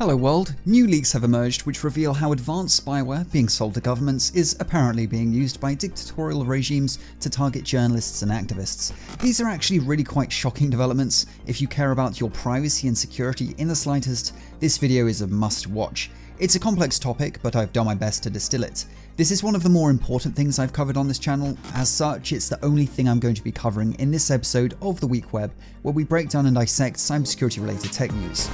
Hello world, new leaks have emerged which reveal how advanced spyware being sold to governments is apparently being used by dictatorial regimes to target journalists and activists. These are actually really quite shocking developments. If you care about your privacy and security in the slightest, this video is a must-watch. It's a complex topic, but I've done my best to distill it. This is one of the more important things I've covered on this channel. As such, it's the only thing I'm going to be covering in this episode of The Weak Web, where we break down and dissect cybersecurity-related tech news.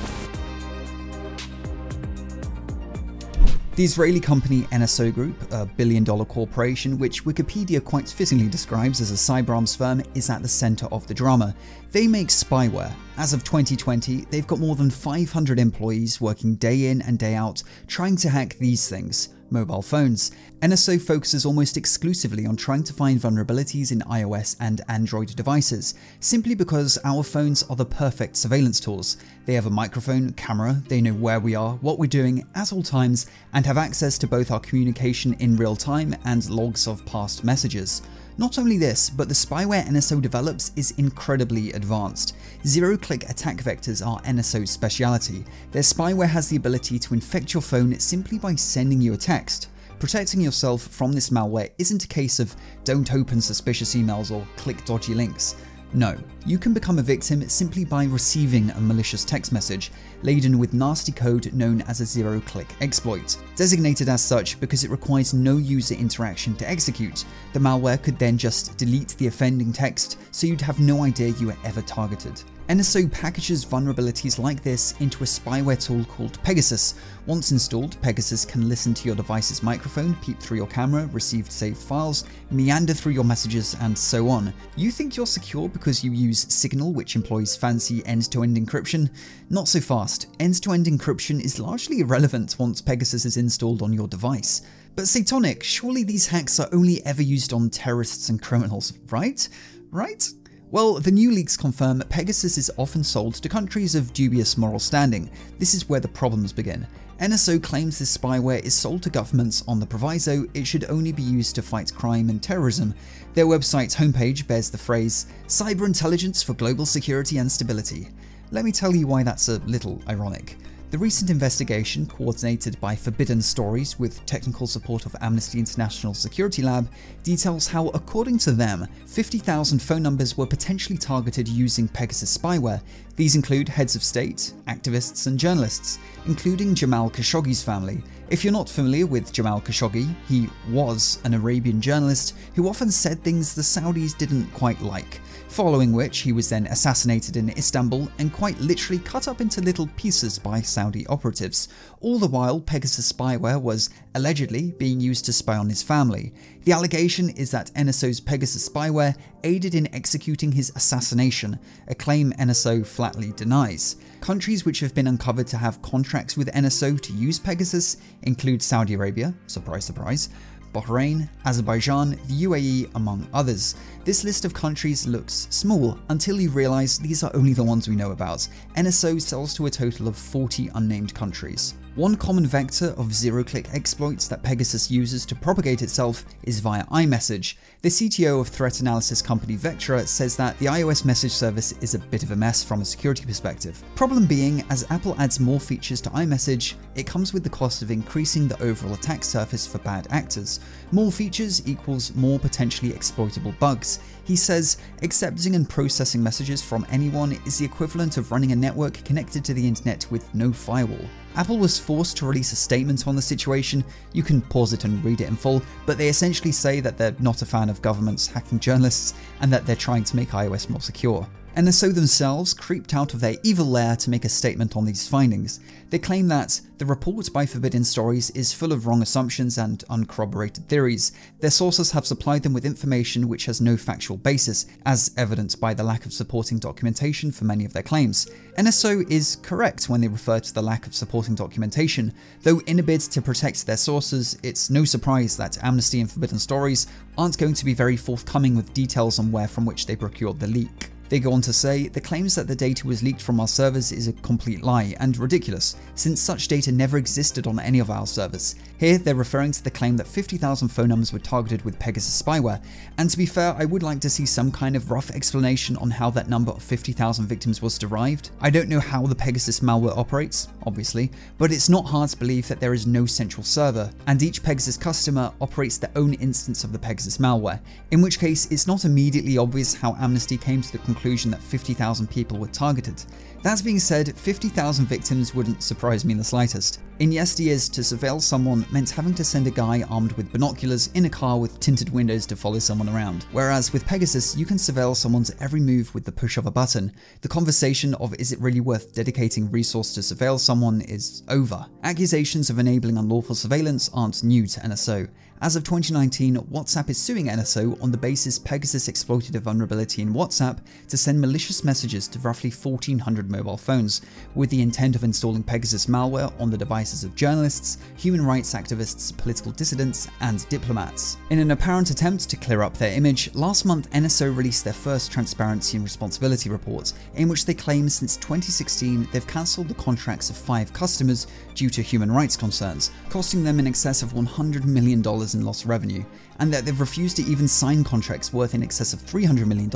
The Israeli company NSO Group, a billion-dollar corporation which Wikipedia quite fittingly describes as a cyberarms firm, is at the center of the drama. They make spyware. As of 2020, they've got more than 500 employees working day in and day out trying to hack these things. Mobile phones. NSO focuses almost exclusively on trying to find vulnerabilities in iOS and Android devices, simply because our phones are the perfect surveillance tools. They have a microphone, camera, they know where we are, what we're doing at all times, and have access to both our communication in real time and logs of past messages. Not only this, but the spyware NSO develops is incredibly advanced. Zero-click attack vectors are NSO's speciality. Their spyware has the ability to infect your phone simply by sending you a text. Protecting yourself from this malware isn't a case of don't open suspicious emails or click dodgy links. No, you can become a victim simply by receiving a malicious text message, laden with nasty code known as a zero-click exploit. Designated as such because it requires no user interaction to execute, the malware could then just delete the offending text, so you'd have no idea you were ever targeted. NSO packages vulnerabilities like this into a spyware tool called Pegasus. Once installed, Pegasus can listen to your device's microphone, peep through your camera, receive saved files, meander through your messages, and so on. You think you're secure because you use Signal, which employs fancy end-to-end encryption? Not so fast. End-to-end encryption is largely irrelevant once Pegasus is installed on your device. But Seytonic, surely these hacks are only ever used on terrorists and criminals, right? Right? Well, the new leaks confirm Pegasus is often sold to countries of dubious moral standing. This is where the problems begin. NSO claims this spyware is sold to governments on the proviso it should only be used to fight crime and terrorism. Their website's homepage bears the phrase, "Cyber Intelligence for Global Security and Stability." Let me tell you why that's a little ironic. The recent investigation, coordinated by Forbidden Stories with technical support of Amnesty International Security Lab, details how, according to them, 50,000 phone numbers were potentially targeted using Pegasus spyware. These include heads of state, activists, and journalists, including Jamal Khashoggi's family. If you're not familiar with Jamal Khashoggi, he was an Arabian journalist who often said things the Saudis didn't quite like, following which he was then assassinated in Istanbul and quite literally cut up into little pieces by Saudi operatives. All the while, Pegasus spyware was allegedly being used to spy on his family. The allegation is that NSO's Pegasus spyware aided in executing his assassination, a claim NSO flatly denies. Countries which have been uncovered to have contracts with NSO to use Pegasus include Saudi Arabia, surprise, surprise, Bahrain, Azerbaijan, the UAE, among others. This list of countries looks small until you realize these are only the ones we know about. NSO sells to a total of 40 unnamed countries. One common vector of zero-click exploits that Pegasus uses to propagate itself is via iMessage. The CTO of threat analysis company Vectra says that the iOS message service is a bit of a mess from a security perspective. Problem being, as Apple adds more features to iMessage, it comes with the cost of increasing the overall attack surface for bad actors. More features equals more potentially exploitable bugs. He says, accepting and processing messages from anyone is the equivalent of running a network connected to the internet with no firewall. Apple was forced to release a statement on the situation. You can pause it and read it in full, but they essentially say that they're not a fan of governments hacking journalists and that they're trying to make iOS more secure. NSO themselves creeped out of their evil lair to make a statement on these findings. They claim that the report by Forbidden Stories is full of wrong assumptions and uncorroborated theories. Their sources have supplied them with information which has no factual basis, as evidenced by the lack of supporting documentation for many of their claims. NSO is correct when they refer to the lack of supporting documentation. Though in a bid to protect their sources, it's no surprise that Amnesty and Forbidden Stories aren't going to be very forthcoming with details on where from which they procured the leak. They go on to say, the claims that the data was leaked from our servers is a complete lie and ridiculous, since such data never existed on any of our servers. Here, they're referring to the claim that 50,000 phone numbers were targeted with Pegasus spyware, and to be fair, I would like to see some kind of rough explanation on how that number of 50,000 victims was derived. I don't know how the Pegasus malware operates, obviously, but it's not hard to believe that there is no central server, and each Pegasus customer operates their own instance of the Pegasus malware, in which case it's not immediately obvious how Amnesty came to the conclusion that 50,000 people were targeted. That being said, 50,000 victims wouldn't surprise me in the slightest. In yesteryears, to surveil someone meant having to send a guy armed with binoculars in a car with tinted windows to follow someone around, whereas with Pegasus, you can surveil someone's every move with the push of a button. The conversation of is it really worth dedicating resource to surveil someone is over. Accusations of enabling unlawful surveillance aren't new to NSO. As of 2019, WhatsApp is suing NSO on the basis Pegasus exploited a vulnerability in WhatsApp to send malicious messages to roughly 1,400 mobile phones, with the intent of installing Pegasus malware on the devices of journalists, human rights activists, political dissidents, and diplomats. In an apparent attempt to clear up their image, last month NSO released their first transparency and responsibility report, in which they claim since 2016 they've cancelled the contracts of 5 customers due to human rights concerns, costing them in excess of $100 million in lost revenue, and that they've refused to even sign contracts worth in excess of $300 million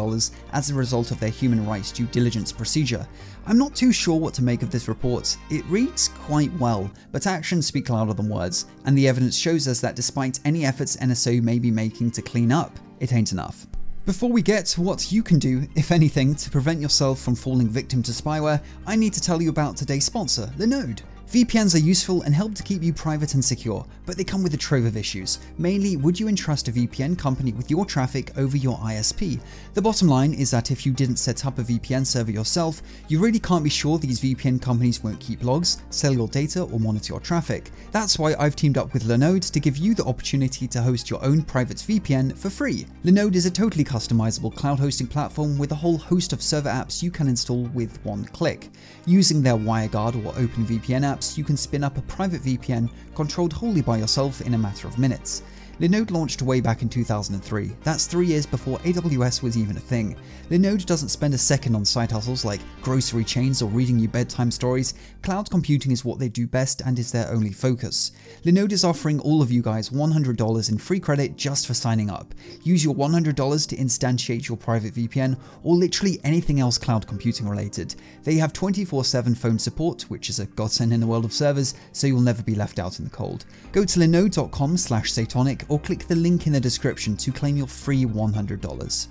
as a result of their human rights due diligence procedure. I'm not too sure what to make of this report. It reads quite well, but actions speak louder than words, and the evidence shows us that despite any efforts NSO may be making to clean up, it ain't enough. Before we get to what you can do, if anything, to prevent yourself from falling victim to spyware, I need to tell you about today's sponsor, Linode. VPNs are useful and help to keep you private and secure, but they come with a trove of issues. Mainly, would you entrust a VPN company with your traffic over your ISP? The bottom line is that if you didn't set up a VPN server yourself, you really can't be sure these VPN companies won't keep logs, sell your data, or monitor your traffic. That's why I've teamed up with Linode to give you the opportunity to host your own private VPN for free. Linode is a totally customizable cloud hosting platform with a whole host of server apps you can install with one click. Using their WireGuard or OpenVPN app, you can spin up a private VPN controlled wholly by yourself in a matter of minutes. Linode launched way back in 2003. That's 3 years before AWS was even a thing. Linode doesn't spend a second on side hustles like grocery chains or reading you bedtime stories. Cloud computing is what they do best and is their only focus. Linode is offering all of you guys $100 in free credit just for signing up. Use your $100 to instantiate your private VPN or literally anything else cloud computing related. They have 24/7 phone support, which is a godsend in the world of servers, so you'll never be left out in the cold. Go to linode.com/Seytonic or click the link in the description to claim your free $100.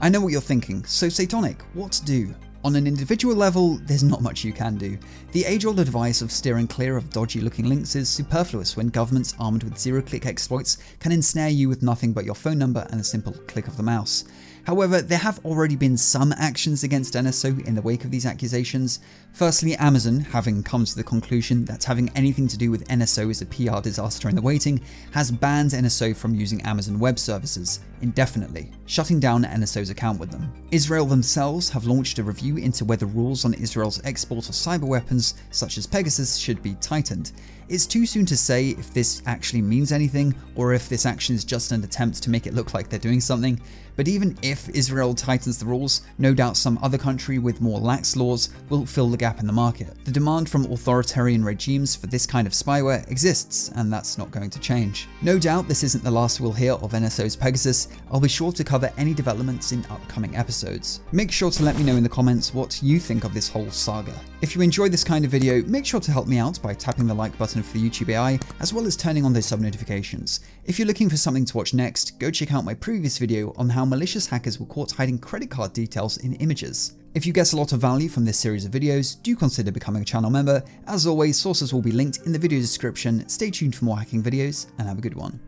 I know what you're thinking, so Seytonic, what to do? On an individual level, there's not much you can do. The age-old advice of steering clear of dodgy-looking links is superfluous when governments armed with zero-click exploits can ensnare you with nothing but your phone number and a simple click of the mouse. However, there have already been some actions against NSO in the wake of these accusations. Firstly, Amazon, having come to the conclusion that having anything to do with NSO is a PR disaster in the waiting, has banned NSO from using Amazon Web Services indefinitely, shutting down NSO's account with them. Israel themselves have launched a review into whether rules on Israel's export of cyber weapons, such as Pegasus, should be tightened. It's too soon to say if this actually means anything, or if this action is just an attempt to make it look like they're doing something, but even if Israel tightens the rules, no doubt some other country with more lax laws will fill the gap in the market. The demand from authoritarian regimes for this kind of spyware exists, and that's not going to change. No doubt this isn't the last we'll hear of NSO's Pegasus. I'll be sure to cover any developments in upcoming episodes. Make sure to let me know in the comments what you think of this whole saga. If you enjoyed this kind of video, make sure to help me out by tapping the like button for the YouTube AI, as well as turning on those sub notifications. If you're looking for something to watch next, go check out my previous video on how malicious hackers were caught hiding credit card details in images. If you get a lot of value from this series of videos, do consider becoming a channel member. As always, sources will be linked in the video description. Stay tuned for more hacking videos, and have a good one.